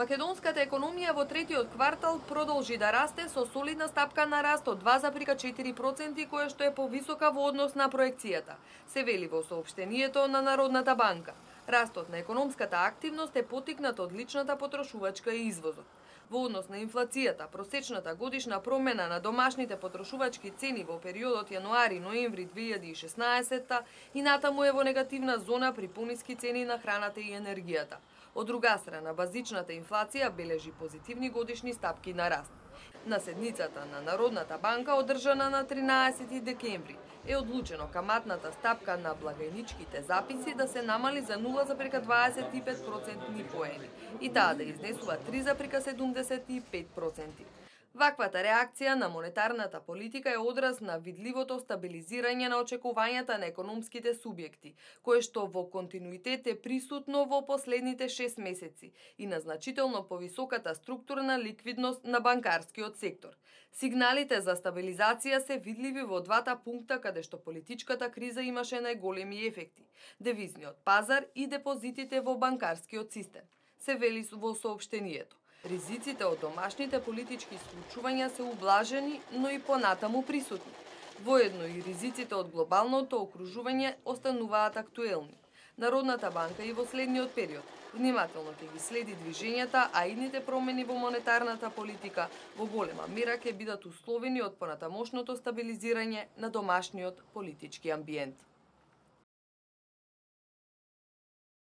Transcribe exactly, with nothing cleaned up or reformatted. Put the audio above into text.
Македонската економија во третиот квартал продолжи да расте со солидна стапка на раст од два запирка четири проценти, која што е повисока во однос на проекцијата, се вели во соопштението на Народната банка. Растот на економската активност е поттикнат од личната потрошувачка и извозот. Во однос на инфлацијата, просечната годишна промена на домашните потрошувачки цени во периодот јануари-ноември две илјади и шеснаесетта и натаму е во негативна зона при пониски цени на храната и енергијата. Од друга страна, базичната инфлација бележи позитивни годишни стапки на раст. На седницата на Народната банка, одржана на тринаесети декември, е одлучено каматната стапка на благајничките записи да се намали за нула запирка дваесет и пет процентни поени и таа да изнесува три запирка седумдесет и пет проценти. Ваквата реакција на монетарната политика е одраз на видливото стабилизирање на очекувањата на економските субјекти, кое што во континуитет е присутно во последните шест месеци и на значително повисоката структурна ликвидност на банкарскиот сектор. Сигналите за стабилизација се видливи во двата пункта каде што политичката криза имаше најголеми ефекти – девизниот пазар и депозитите во банкарскиот систем, се вели во соопштението. Ризиците од домашните политички случувања се ублажени, но и понатаму присутни. Воедно и ризиците од глобалното окружување остануваат актуелни. Народната банка и во следниот период внимателно ќе ги следи движењата, а идните промени во монетарната политика во голема мера ќе бидат условени од понатамошното стабилизирање на домашниот политички амбиент.